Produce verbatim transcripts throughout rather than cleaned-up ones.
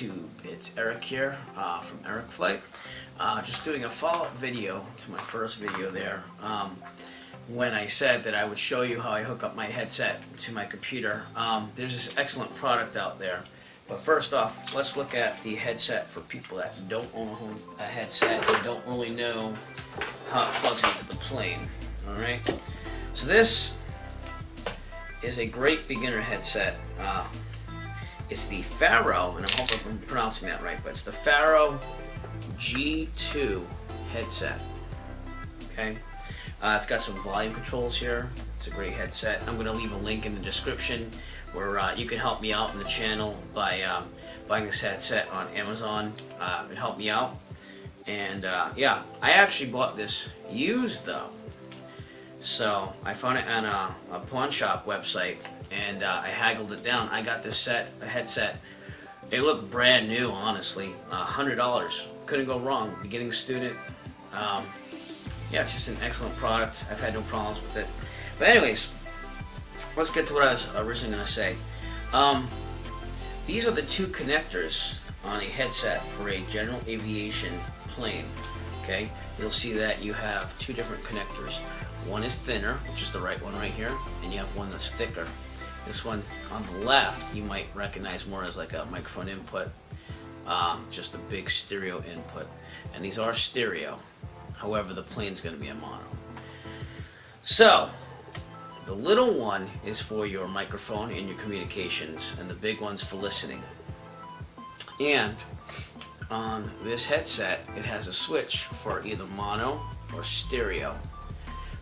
YouTube, it's Eric here uh, from Eric Flight. Uh, just doing a follow-up video to my first video there um, when I said that I would show you how I hook up my headset to my computer. Um, there's this excellent product out there, but first off, let's look at the headset for people that don't own a headset and don't really know how it plugs into the plane. Alright, so this is a great beginner headset. Uh, It's the Faro, and I hope I'm pronouncing that right, but it's the Faro G two headset, okay? Uh, it's got some volume controls here. It's a great headset. I'm gonna leave a link in the description where uh, you can help me out in the channel by um, buying this headset on Amazon. Uh, it helped me out. And uh, yeah, I actually bought this used though. So I found it on a, a pawn shop website. And uh, I haggled it down. I got this set, a headset. It looked brand new, honestly. Uh, one hundred dollars. Couldn't go wrong. Beginning student. Um, yeah, it's just an excellent product. I've had no problems with it. But anyways, let's get to what I was originally going to say. Um, these are the two connectors on a headset for a general aviation plane. Okay? You'll see that you have two different connectors. One is thinner, which is the right one right here, and you have one that's thicker. This one on the left you might recognize more as like a microphone input, um, just a big stereo input. And these are stereo, however the plane's going to be a mono. So the little one is for your microphone and your communications, and the big one's for listening. And on this headset it has a switch for either mono or stereo.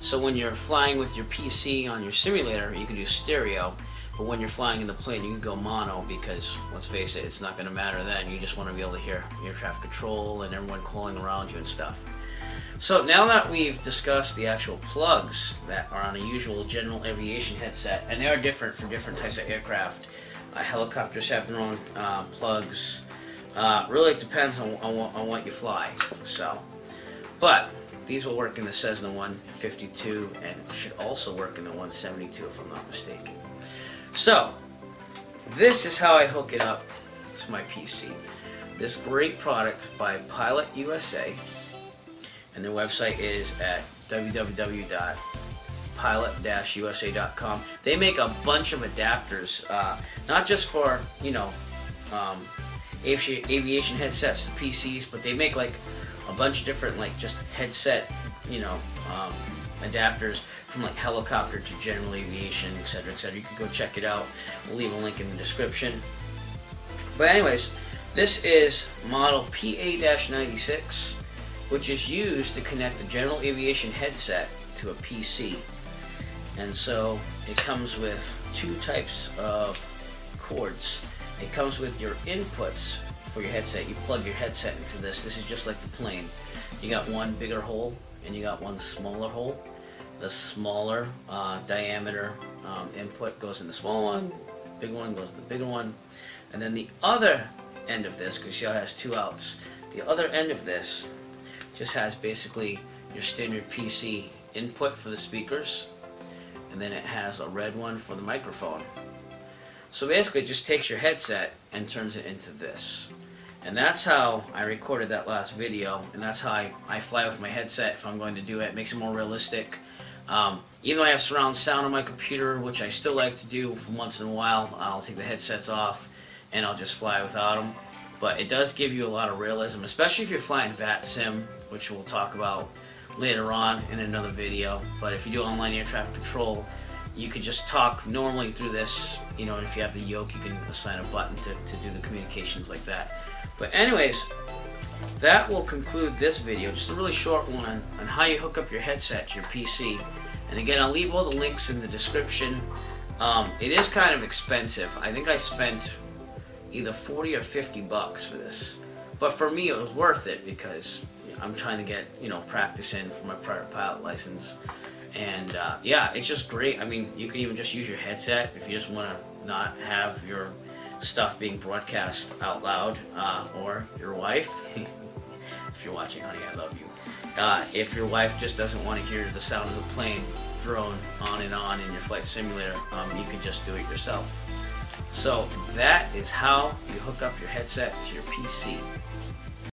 So when you're flying with your P C on your simulator, you can do stereo, but when you're flying in the plane, you can go mono because, let's face it, it's not going to matter then. You just want to be able to hear air traffic control and everyone calling around you and stuff. So now that we've discussed the actual plugs that are on a usual general aviation headset, and they are different for different types of aircraft. Uh, helicopters have their own uh, plugs. Uh, really it depends on, on, on what you fly. So, but these will work in the Cessna one fifty-two and should also work in the one seventy-two if I'm not mistaken. So, this is how I hook it up to my P C. This great product by Pilot U S A, and their website is at w w w dot pilot dash u s a dot com. They make a bunch of adapters, uh, not just for, you know, um, aviation headsets to P Cs, but they make like a bunch of different, like, just headset, you know, um, adapters from like helicopter to general aviation, etc, etc. You can go check it out. We'll leave a link in the description. But anyways, this is model P A ninety-six, which is used to connect the general aviation headset to a P C. And so it comes with two types of cords. It comes with your inputs for your headset. You plug your headset into this. This is just like the plane. You got one bigger hole and you got one smaller hole. The smaller uh, diameter um, input goes in the small one, big one goes in the bigger one. And then the other end of this, because it has two outs, the other end of this just has basically your standard P C input for the speakers, and then it has a red one for the microphone. So basically it just takes your headset and turns it into this. And that's how I recorded that last video, and that's how I, I fly with my headset if I'm going to do it. It makes it more realistic. Um, even though I have surround sound on my computer, which I still like to do from once in a while, I'll take the headsets off and I'll just fly without them. But it does give you a lot of realism, especially if you're flying VATSIM, which we'll talk about later on in another video. But if you do online air traffic control, you could just talk normally through this, you know, and if you have the yoke, you can assign a button to, to do the communications like that. But anyways, that will conclude this video, just a really short one on, on how you hook up your headset to your P C. And again, I'll leave all the links in the description. Um, it is kind of expensive. I think I spent either forty or fifty bucks for this. But for me, it was worth it because I'm trying to get, you know, practice in for my private pilot license. And uh, yeah, it's just great. I mean, you can even just use your headset if you just want to not have your stuff being broadcast out loud, uh, or your wife. If you're watching, honey, I love you. Uh, if your wife just doesn't want to hear the sound of the plane drone on and on in your flight simulator, um, you can just do it yourself. So that is how you hook up your headset to your P C.